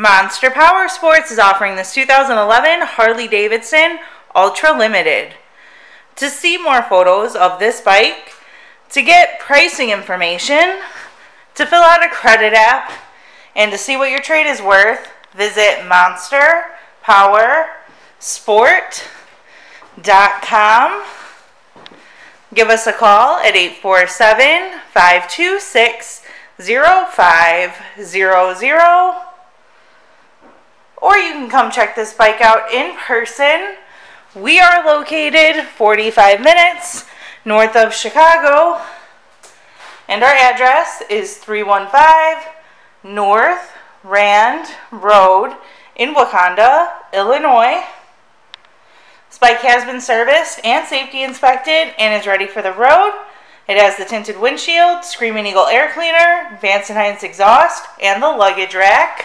Monster Powersports is offering this 2011 Harley-Davidson Ultra Limited. To see more photos of this bike, to get pricing information, to fill out a credit app, and to see what your trade is worth, visit monsterpowersport.com. Give us a call at 847-526-0500. Or you can come check this bike out in person. We are located 45 minutes north of Chicago, and our address is 315 North Rand Road in Wakanda, Illinois. This bike has been serviced and safety inspected and is ready for the road. It has the tinted windshield, Screaming Eagle air cleaner, Vance and Hines exhaust, and the luggage rack.